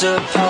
disappointed.